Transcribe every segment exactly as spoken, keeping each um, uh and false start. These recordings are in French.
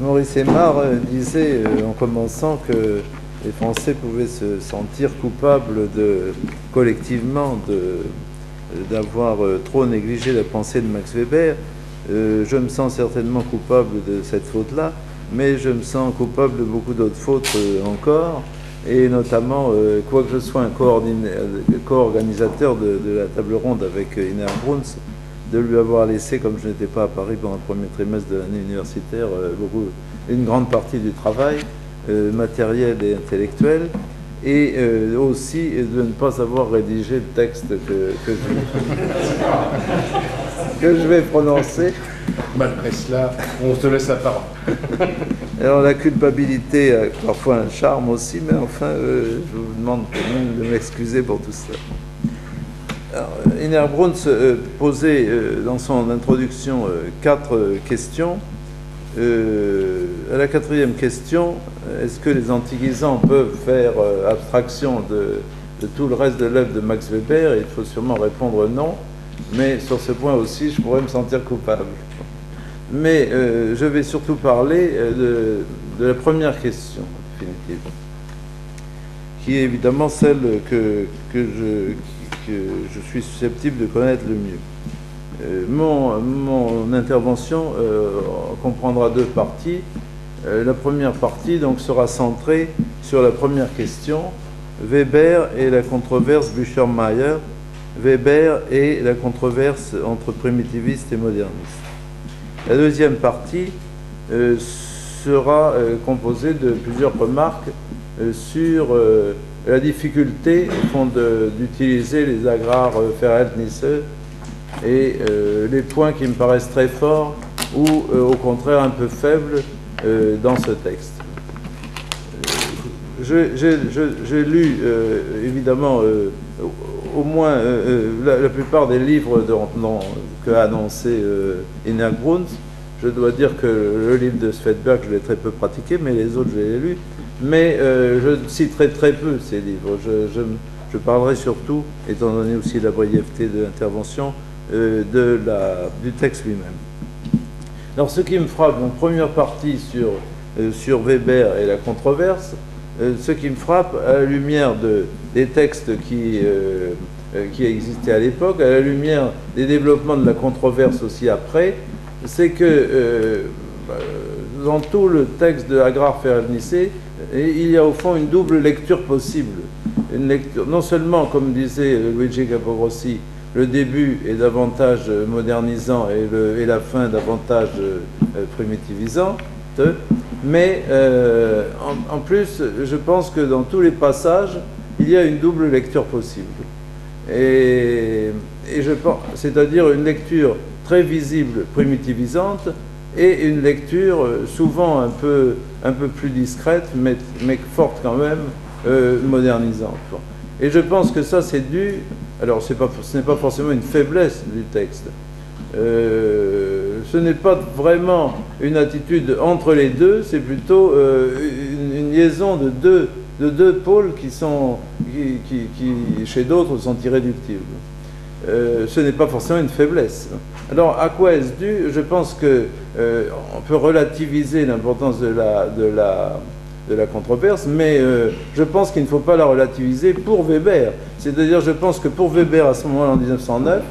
Maurice Emard disait euh, en commençant que les Français pouvaient se sentir coupables de, collectivement d'avoir euh, trop négligé la pensée de Max Weber. Euh, je me sens certainement coupable de cette faute-là, mais je me sens coupable de beaucoup d'autres fautes euh, encore, et notamment, euh, quoique je sois un co-organisateur de, de la table ronde avec euh, Hinnerk Bruhns, de lui avoir laissé, comme je n'étais pas à Paris pendant le premier trimestre de l'année universitaire, euh, beaucoup, une grande partie du travail euh, matériel et intellectuel, et euh, aussi de ne pas avoir rédigé le texte que, que je... que je vais prononcer. Malgré cela, on te laisse la parole. Alors la culpabilité a parfois un charme aussi, mais enfin, euh, je vous demande de m'excuser pour tout ça. Alors, Hinnerk Bruhns euh, posait euh, dans son introduction euh, quatre euh, questions. Euh, à la quatrième question, est-ce que les antiquisants peuvent faire euh, abstraction de, de tout le reste de l'œuvre de Max Weber? Il faut sûrement répondre non. Mais sur ce point aussi, je pourrais me sentir coupable. Mais euh, je vais surtout parler euh, de, de la première question, définitive, qui est évidemment celle que, que, je, que je suis susceptible de connaître le mieux. Euh, mon, mon intervention euh, comprendra deux parties. Euh, la première partie donc, sera centrée sur la première question, Weber et la controverse Bücher-Meyer, Weber et la controverse entre primitivistes et modernistes. La deuxième partie euh, sera euh, composée de plusieurs remarques euh, sur euh, la difficulté d'utiliser les agrars euh, Verhältnisse et euh, les points qui me paraissent très forts ou euh, au contraire un peu faibles euh, dans ce texte. Euh, J'ai lu euh, évidemment euh, au moins euh, la, la plupart des livres de, non, que a annoncé euh, Hinnerk Bruhns. Je dois dire que le livre de Swedberg, je l'ai très peu pratiqué, mais les autres, je les ai lus. Mais euh, je citerai très peu ces livres. Je, je, je parlerai surtout, étant donné aussi la brièveté de l'intervention, euh, de la, du texte lui-même. Alors, ce qui me frappe, en première partie sur, euh, sur Weber et la controverse, Euh, ce qui me frappe, à la lumière de, des textes qui, euh, qui existaient à l'époque, à la lumière des développements de la controverse aussi après, c'est que euh, dans tout le texte de Agar Ferranissé, il y a au fond une double lecture possible. Une lecture, non seulement, comme disait Luigi Caporossi, le début est davantage modernisant et, le, et la fin davantage euh, primitivisant, mais euh, en, en plus, je pense que dans tous les passages, il y a une double lecture possible. Et, et je pense, c'est-à-dire une lecture très visible, primitivisante, et une lecture souvent un peu, un peu plus discrète, mais, mais forte quand même, euh, modernisante. Et je pense que ça, c'est dû... Alors, c'est pas, ce n'est pas forcément une faiblesse du texte. Euh, ce n'est pas vraiment une attitude entre les deux, c'est plutôt euh, une, une liaison de deux, de deux pôles qui, sont, qui, qui, qui chez d'autres, sont irréductibles. Euh, ce n'est pas forcément une faiblesse. Alors, à quoi est-ce dû? Je pense qu'on euh, peut relativiser l'importance de la, de, la, de la controverse, mais euh, je pense qu'il ne faut pas la relativiser pour Weber. C'est-à-dire, je pense que pour Weber, à ce moment-là, en mille neuf cent neuf,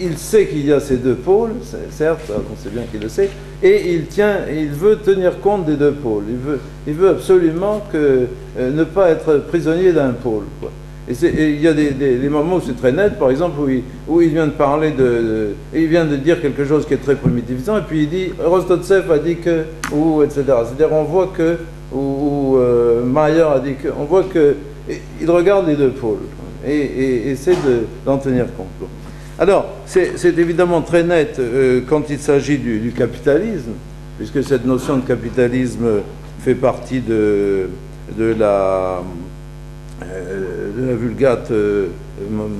il sait qu'il y a ces deux pôles, certes, on sait bien qu'il le sait, et il, tient, il veut tenir compte des deux pôles. Il veut, il veut absolument que, euh, ne pas être prisonnier d'un pôle, quoi. Et, et il y a des, des, des moments où c'est très net, par exemple, où il, où il vient de parler de, de... Il vient de dire quelque chose qui est très primitivisant, et puis il dit... Rostovtzeff a dit que... ou et cetera. C'est-à-dire, on voit que... ou, ou euh, Meyer a dit que... On voit que... Et, il regarde les deux pôles, et, et, et essaie d'en tenir compte, quoi. Alors, c'est évidemment très net euh, quand il s'agit du, du capitalisme, puisque cette notion de capitalisme fait partie de, de, la, euh, de la vulgate euh,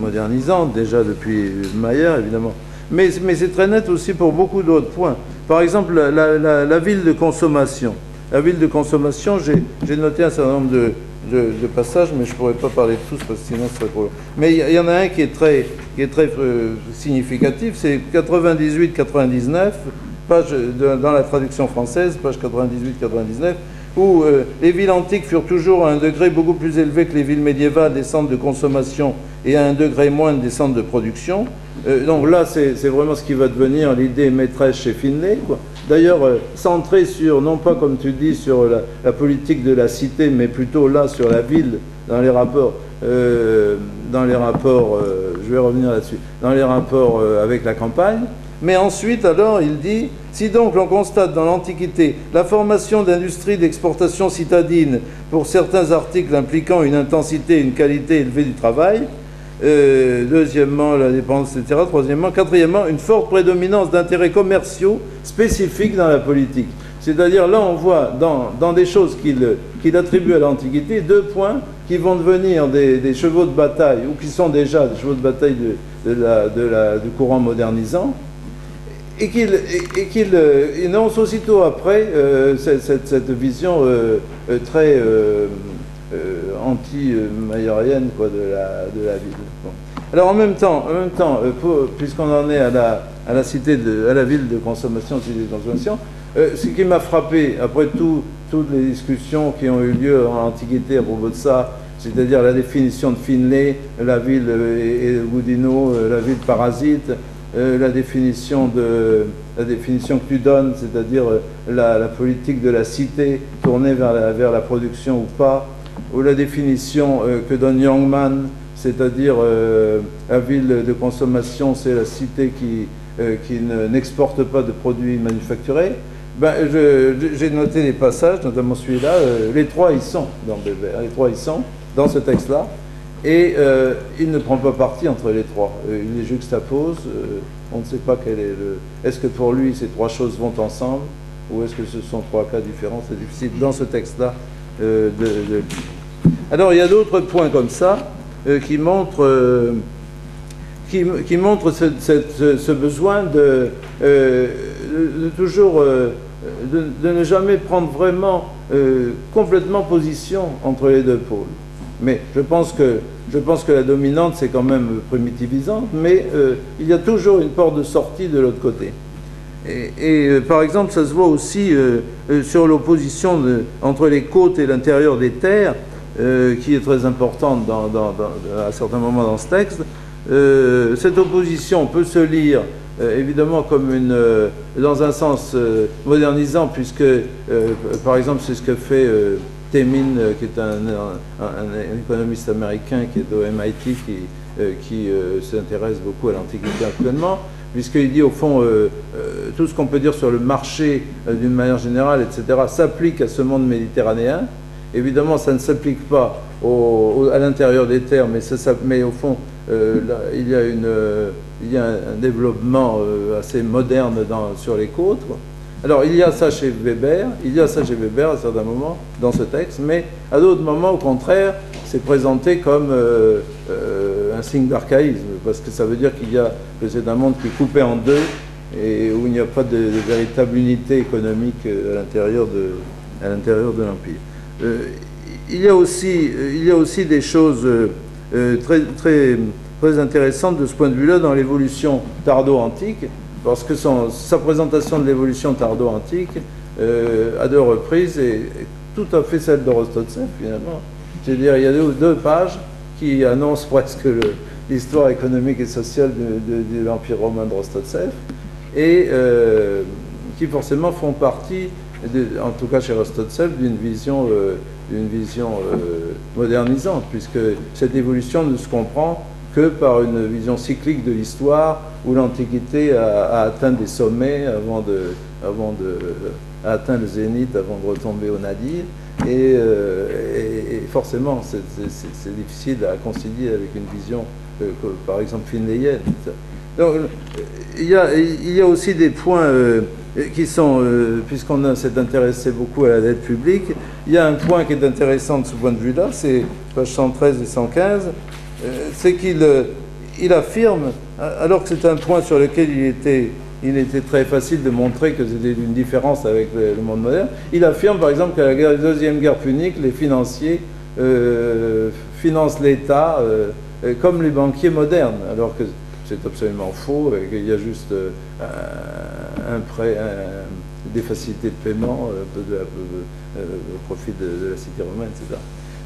modernisante, déjà depuis Meyer, évidemment. Mais, mais c'est très net aussi pour beaucoup d'autres points. Par exemple, la, la, la, la ville de consommation. La ville de consommation, j'ai noté un certain nombre de... De, de passage, mais je ne pourrais pas parler de tous parce que sinon ce serait trop long. Mais il y, y en a un qui est très, qui est très euh, significatif, c'est quatre-vingt-dix-huit quatre-vingt-dix-neuf, page, dans la traduction française, page quatre-vingt-dix-huit quatre-vingt-dix-neuf, où euh, les villes antiques furent toujours à un degré beaucoup plus élevé que les villes médiévales des centres de consommation et à un degré moindre des centres de production. Euh, donc là, c'est vraiment ce qui va devenir l'idée maîtresse chez Finley, quoi. D'ailleurs, euh, centré sur, non pas comme tu dis, sur la, la politique de la cité, mais plutôt là, sur la ville, dans les rapports, euh, dans les rapports euh, je vais revenir là-dessus, dans les rapports euh, avec la campagne. Mais ensuite, alors, il dit, si donc l'on constate dans l'Antiquité la formation d'industries d'exportation citadine pour certains articles impliquant une intensité et une qualité élevée du travail, euh, deuxièmement, la dépendance, et cetera, troisièmement, quatrièmement, une forte prédominance d'intérêts commerciaux spécifiques dans la politique. C'est-à-dire, là, on voit dans, dans des choses qu'il qu'il attribue à l'Antiquité, deux points qui vont devenir des, des chevaux de bataille, ou qui sont déjà des chevaux de bataille de, de la, de la, du courant modernisant, et qu'il qu'il énonce aussitôt après euh, cette, cette, cette vision euh, très euh, euh, anti-mayorienne quoi, de, la, de la ville. Bon. Alors en même temps, en même temps puisqu'on en est à la, à la cité de, à la ville de consommation, cité de consommation, euh, ce qui m'a frappé après tout, toutes les discussions qui ont eu lieu en Antiquité à propos de ça, c'est-à-dire la définition de Finley, la ville et, et Goudineau, la ville parasite. Euh, la, définition de, la définition que tu donnes, c'est-à-dire euh, la, la politique de la cité tournée vers la, vers la production ou pas, ou la définition euh, que donne Youngman, c'est-à-dire euh, la ville de consommation, c'est la cité qui, euh, qui n'exporte pas de produits manufacturés. Ben, j'ai noté des passages, notamment celui-là, euh, les trois ils sont dans Weber, les trois ils sont dans ce texte-là. Et euh, il ne prend pas parti entre les trois. Euh, il les juxtapose. Euh, on ne sait pas quel est le... Est-ce que pour lui, ces trois choses vont ensemble ou est-ce que ce sont trois cas différents? C'est difficile dans ce texte-là euh, de, de... Alors, il y a d'autres points comme ça euh, qui montrent, euh, qui, qui montrent ce, ce, ce besoin de, euh, de toujours... Euh, de, de ne jamais prendre vraiment euh, complètement position entre les deux pôles. Mais je pense que, je pense que la dominante, c'est quand même primitivisante, mais euh, il y a toujours une porte de sortie de l'autre côté. Et, et euh, par exemple, ça se voit aussi euh, euh, sur l'opposition entre les côtes et l'intérieur des terres, euh, qui est très importante dans, dans, dans, à certains moments dans ce texte. Euh, cette opposition peut se lire euh, évidemment comme une, euh, dans un sens euh, modernisant, puisque euh, par exemple, c'est ce que fait... Euh, Temin, euh, qui est un, un, un économiste américain qui est au M I T, qui, euh, qui euh, s'intéresse beaucoup à l'Antiquité actuellement, puisqu'il dit au fond, euh, euh, tout ce qu'on peut dire sur le marché euh, d'une manière générale, et cetera, s'applique à ce monde méditerranéen. Évidemment, ça ne s'applique pas au, au, à l'intérieur des terres, mais, ça, ça, mais au fond, euh, là, il y a, une, euh, il y a un développement euh, assez moderne dans, sur les côtes, quoi. Alors, il y a ça chez Weber, il y a ça chez Weber à certains moments dans ce texte, mais à d'autres moments, au contraire, c'est présenté comme euh, euh, un signe d'archaïsme, parce que ça veut dire qu'il y a, que c'est un monde qui est coupé en deux, et où il n'y a pas de, de véritable unité économique à l'intérieur de, à l'intérieur de l'Empire. Euh, il y a aussi, il y a aussi des choses euh, très, très, très intéressantes de ce point de vue-là dans l'évolution tardo-antique, parce que son, sa présentation de l'évolution tardo-antique, euh, à deux reprises, est, est tout à fait celle de Rostovtzeff, finalement. C'est-à-dire, il y a deux, deux pages qui annoncent presque l'histoire économique et sociale de, de, de l'Empire romain de Rostovtzeff, et euh, qui forcément font partie, de, en tout cas chez Rostovtzeff, d'une vision, euh, d'une vision euh, modernisante, puisque cette évolution ne se comprend que par une vision cyclique de l'histoire, où l'Antiquité a, a atteint des sommets avant de, avant de, a atteint le zénith avant de retomber au nadir, et, euh, et, et forcément c'est difficile à concilier avec une vision, euh, que, par exemple, finlayienne. Donc il y a, il y a aussi des points euh, qui sont, euh, puisqu'on s'est intéressé beaucoup à la dette publique, il y a un point qui est intéressant de ce point de vue-là, c'est pages cent treize et cent quinze. C'est qu'il il affirme, alors que c'est un point sur lequel il était, il était très facile de montrer que c'était une différence avec le, le monde moderne, il affirme par exemple qu'à la Deuxième Guerre punique, les financiers euh, financent l'État euh, comme les banquiers modernes, alors que c'est absolument faux, et qu'il y a juste euh, un prêt, un, des facilités de paiement euh, peu de, peu, euh, au profit de, de la cité romaine, et cetera.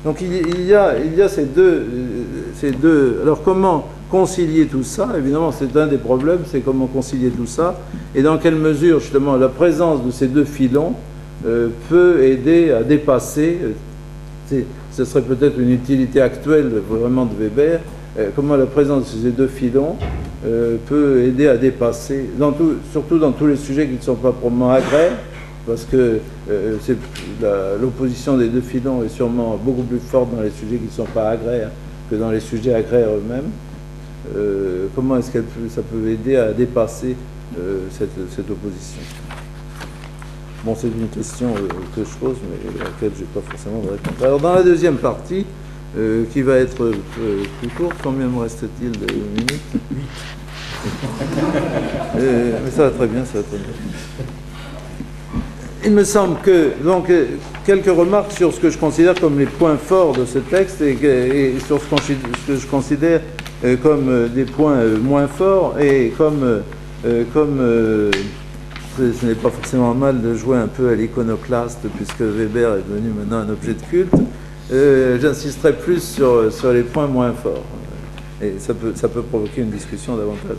Donc il, il, y a, il y a ces deux, ces deux... Alors comment concilier tout ça? Évidemment, c'est un des problèmes, c'est comment concilier tout ça, et dans quelle mesure, justement, la présence de ces deux filons euh, peut aider à dépasser... Euh, ce serait peut-être une utilité actuelle vraiment de Weber, euh, comment la présence de ces deux filons euh, peut aider à dépasser, dans tout, surtout dans tous les sujets qui ne sont pas probablement agraires, parce que euh, l'opposition des deux filons est sûrement beaucoup plus forte dans les sujets qui ne sont pas agraires que dans les sujets agraires eux-mêmes. Euh, comment est-ce que ça peut aider à dépasser euh, cette, cette opposition? Bon, c'est une question euh, que je pose, mais à laquelle je n'ai pas forcément de réponse. Alors, dans la deuxième partie, euh, qui va être euh, plus courte, combien me reste-t-il de minutes? Huit. euh, mais ça va très bien, ça va très bien. Il me semble que, donc, quelques remarques sur ce que je considère comme les points forts de ce texte et, et sur ce que je considère euh, comme euh, des points euh, moins forts et comme... Euh, comme euh, ce n'est pas forcément mal de jouer un peu à l'iconoclaste, puisque Weber est devenu maintenant un objet de culte. Euh, J'insisterai plus sur, sur les points moins forts. Et ça peut, ça peut provoquer une discussion davantage.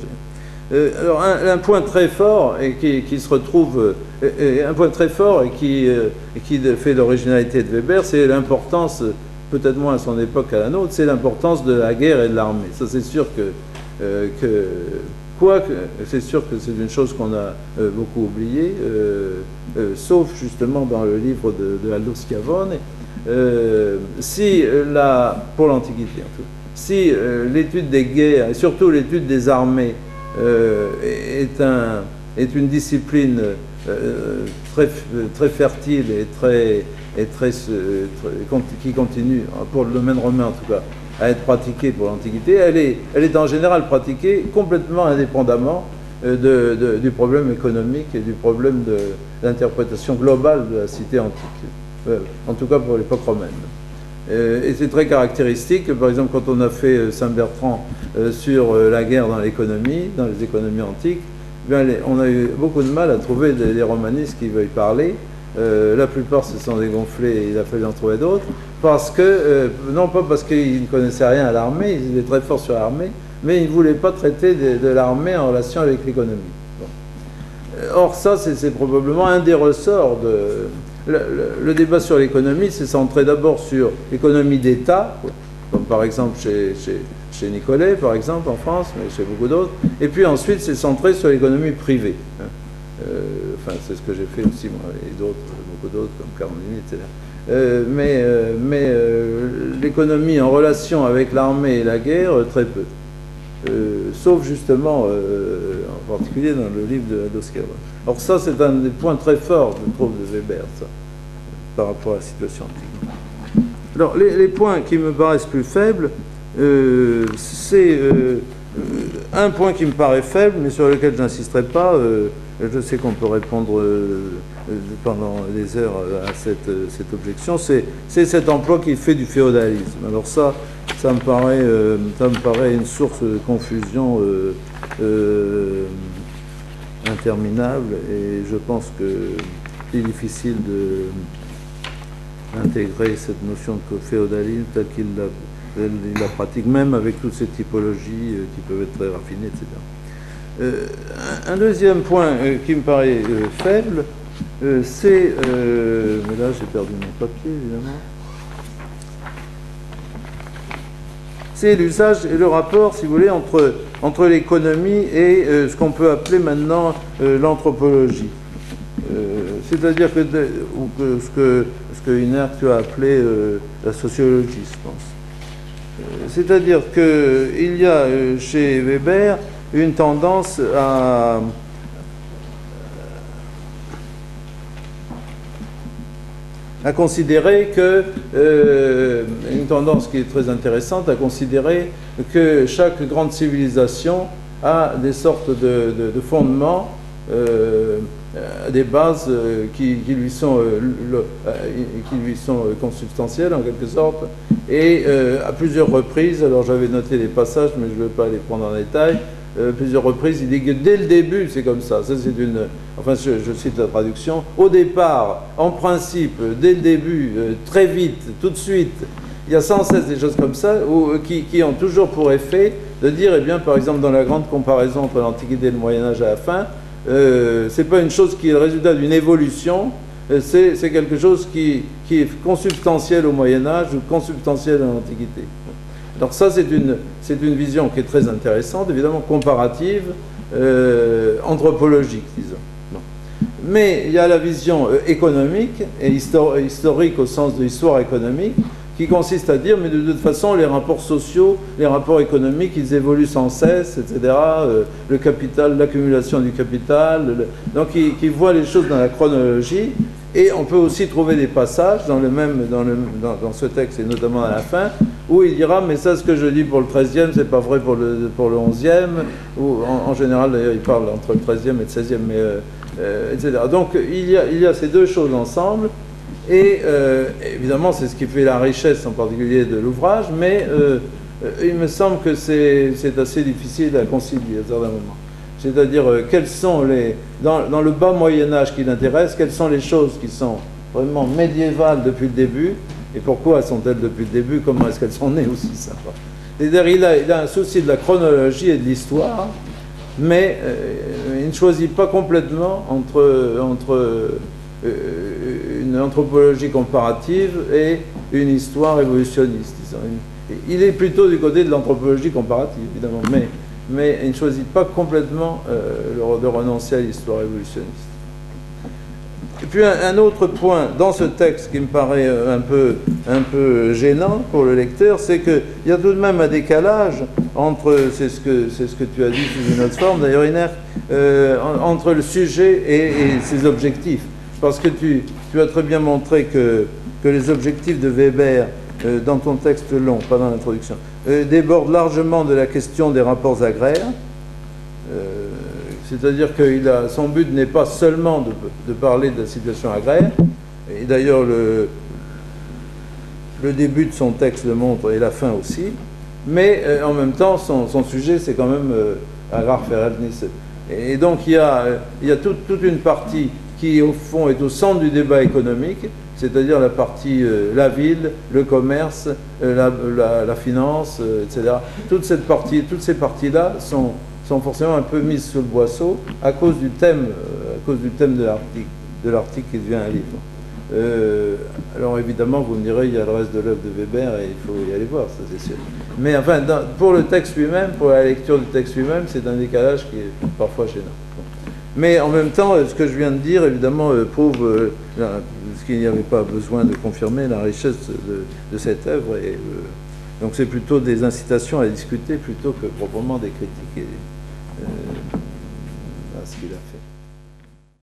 Euh, alors, un, un point très fort, et qui, qui se retrouve... Euh, un point très fort et qui, euh, qui fait l'originalité de Weber, c'est l'importance, peut-être moins à son époque qu'à la nôtre, c'est l'importance de la guerre et de l'armée. Ça, c'est sûr que... Euh, que c'est sûr que c'est une chose qu'on a euh, beaucoup oubliée, euh, euh, sauf justement dans le livre de, de Aldo Schiavone, euh, si la, pour l'Antiquité en tout, si euh, l'étude des guerres, et surtout l'étude des armées, euh, est, un, est une discipline euh, très, très fertile et, très, et très, très, qui continue, pour le domaine romain en tout cas, à être pratiquée pour l'Antiquité, elle est, elle est en général pratiquée complètement indépendamment euh, de, de, du problème économique et du problème d'interprétation globale de la cité antique, euh, en tout cas pour l'époque romaine. Euh, et c'est très caractéristique, par exemple, quand on a fait Saint-Bertrand euh, sur euh, la guerre dans l'économie, dans les économies antiques, eh bien, les, on a eu beaucoup de mal à trouver des, des romanistes qui veuillent parler. Euh, la plupart se sont dégonflés et il a fallu en trouver d'autres, parce que, euh, non pas parce qu'ils ne connaissaient rien à l'armée, ils étaient très forts sur l'armée, mais ils ne voulaient pas traiter de, de l'armée en relation avec l'économie. Bon. Or ça, c'est probablement un des ressorts de... Le, le, le débat sur l'économie s'est centré d'abord sur l'économie d'État, comme par exemple chez, chez, chez Nicolet, par exemple, en France, mais chez beaucoup d'autres, et puis ensuite c'est centré sur l'économie privée. Hein. Euh, enfin, c'est ce que j'ai fait aussi, moi, et d'autres, beaucoup d'autres, comme Cameron, et cetera. Euh, mais euh, mais euh, l'économie en relation avec l'armée et la guerre, très peu. Euh, sauf justement, euh, en particulier dans le livre de Dosquer. Or ça, c'est un des points très forts, je trouve, de Weber, ça, par rapport à la situation antique. Alors, les, les points qui me paraissent plus faibles, euh, c'est euh, un point qui me paraît faible, mais sur lequel je n'insisterai pas. Euh, Je sais qu'on peut répondre euh, pendant des heures à cette, cette objection. C'est cet emploi qui fait du féodalisme. Alors ça, ça me paraît, euh, ça me paraît une source de confusion euh, euh, interminable. Et je pense qu'il est difficile d'intégrer cette notion de féodalisme telle qu'il la, la pratique, même avec toutes ces typologies euh, qui peuvent être très raffinées, et cetera. Euh, un deuxième point euh, qui me paraît euh, faible, euh, c'est... Euh, mais là, j'ai perdu mon papier, évidemment. C'est l'usage et le rapport, si vous voulez, entre, entre l'économie et euh, ce qu'on peut appeler maintenant euh, l'anthropologie. Euh, C'est-à-dire que, de, ou que ce que, ce que Hinnerk, tu as appelé euh, la sociologie, je pense. Euh, C'est-à-dire qu'il y a euh, chez Weber... une tendance à... à considérer que... Euh, une tendance qui est très intéressante, à considérer que chaque grande civilisation a des sortes de, de, de fondements, euh, des bases qui, qui, lui sont, euh, le, qui lui sont consubstantielles, en quelque sorte, et euh, à plusieurs reprises, alors j'avais noté les passages, mais je ne vais pas les prendre en détail, euh, plusieurs reprises, il dit que dès le début, c'est comme ça. Ça, c'est une... Enfin, je, je cite la traduction. Au départ, en principe, dès le début, euh, très vite, tout de suite, il y a sans cesse des choses comme ça où, qui, qui ont toujours pour effet de dire, eh bien, par exemple, dans la grande comparaison entre l'Antiquité et le Moyen-Âge à la fin, euh, c'est pas une chose qui est le résultat d'une évolution, c'est quelque chose qui, qui est consubstantiel au Moyen-Âge ou consubstantiel à l'Antiquité. Alors ça, c'est une, une vision qui est très intéressante, évidemment comparative, euh, anthropologique, disons. Non. Mais il y a la vision économique, et histori historique au sens de l'histoire économique, qui consiste à dire, mais de toute façon, les rapports sociaux, les rapports économiques, ils évoluent sans cesse, et cetera. Euh, le capital, l'accumulation du capital, le, donc qui, qui voit les choses dans la chronologie. Et on peut aussi trouver des passages dans, le même, dans, le, dans, dans ce texte, et notamment à la fin, où il dira, mais ça, ce que je dis pour le treizième, c'est pas vrai pour le, pour le onzième, ou en, en général, d'ailleurs, il parle entre le treizième et le seizième, mais, euh, euh, et cetera. Donc, il y, a, il y a ces deux choses ensemble, et euh, évidemment, c'est ce qui fait la richesse, en particulier, de l'ouvrage, mais euh, il me semble que c'est assez difficile à concilier, à certains moments. C'est-à-dire, euh, quelles sont les... Dans, dans le bas Moyen-Âge qui l'intéresse, quelles sont les choses qui sont vraiment médiévales depuis le début, et pourquoi sont-elles depuis le début, comment est-ce qu'elles sont nées aussi, ça. C'est-à-dire, il a, il a un souci de la chronologie et de l'histoire, mais euh, il ne choisit pas complètement entre, entre euh, une anthropologie comparative et une histoire évolutionniste, disons. Il est plutôt du côté de l'anthropologie comparative, évidemment, mais... mais il ne choisit pas complètement euh, de renoncer à l'histoire évolutionniste. Et puis un, un autre point dans ce texte qui me paraît un peu, un peu gênant pour le lecteur, c'est qu'il y a tout de même un décalage entre, c'est ce que, c'est ce que tu as dit sous une autre forme, d'ailleurs Hinnerk, euh, entre le sujet et, et ses objectifs. Parce que tu, tu as très bien montré que, que les objectifs de Weber, euh, dans ton texte long, pas dans l'introduction, Euh, déborde largement de la question des rapports agraires, euh, c'est-à-dire que il a, son but n'est pas seulement de, de parler de la situation agraire, et d'ailleurs le, le début de son texte le montre et la fin aussi, mais euh, en même temps son, son sujet c'est quand même euh, Agar Ferrelnis. Et donc il y a, il y a tout, toute une partie qui au fond est au centre du débat économique, c'est-à-dire la partie, euh, la ville, le commerce, euh, la, la, la finance, euh, et cetera. Toute cette partie, toutes ces parties-là sont, sont forcément un peu mises sous le boisseau à cause du thème, euh, à cause du thème de l'article qui devient un livre. Euh, alors évidemment, vous me direz, il y a le reste de l'œuvre de Weber et il faut y aller voir, ça c'est sûr. Mais enfin, dans, pour le texte lui-même, pour la lecture du texte lui-même, c'est un décalage qui est parfois gênant. Mais en même temps, ce que je viens de dire, évidemment, euh, prouve euh, la, ce qu'il n'y avait pas besoin de confirmer, la richesse de, de cette œuvre. Et, euh, donc c'est plutôt des incitations à discuter plutôt que proprement des critiques et, euh, à ce qu'il a fait.